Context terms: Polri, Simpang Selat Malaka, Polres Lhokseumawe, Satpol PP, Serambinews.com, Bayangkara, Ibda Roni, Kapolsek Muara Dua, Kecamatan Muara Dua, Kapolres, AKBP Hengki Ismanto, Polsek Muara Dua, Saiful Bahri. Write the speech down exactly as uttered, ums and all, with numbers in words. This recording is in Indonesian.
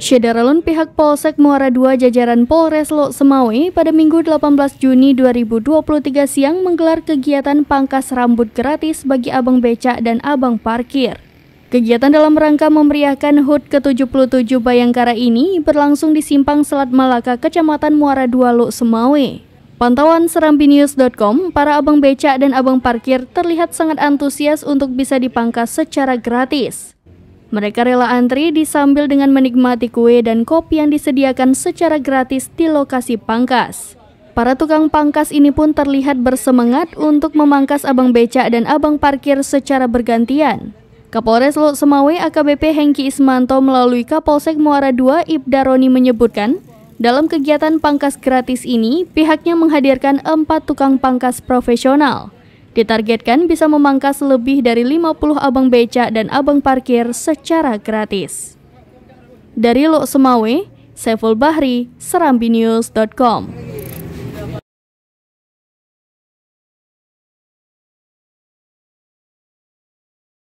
Syedaralun pihak Polsek Muara Dua jajaran Polres Lhokseumawe pada Minggu delapan belas Juni dua ribu dua puluh tiga siang menggelar kegiatan pangkas rambut gratis bagi abang becak dan abang parkir. Kegiatan dalam rangka memeriahkan H U T ke tujuh puluh tujuh Bayangkara ini berlangsung di Simpang Selat Malaka, Kecamatan Muara Dua, Lhokseumawe. Pantauan Serambinews titik com, para abang becak dan abang parkir terlihat sangat antusias untuk bisa dipangkas secara gratis. Mereka rela antri disambil dengan menikmati kue dan kopi yang disediakan secara gratis di lokasi pangkas. Para tukang pangkas ini pun terlihat bersemangat untuk memangkas abang becak dan abang parkir secara bergantian. Kapolres Lhokseumawe A K B P Hengki Ismanto melalui Kapolsek Muara Dua Ibda Roni menyebutkan, dalam kegiatan pangkas gratis ini pihaknya menghadirkan empat tukang pangkas profesional. Ditargetkan bisa memangkas lebih dari lima puluh abang becak dan abang parkir secara gratis. Dari Lhokseumawe, Saiful Bahri, Serambi News titik com.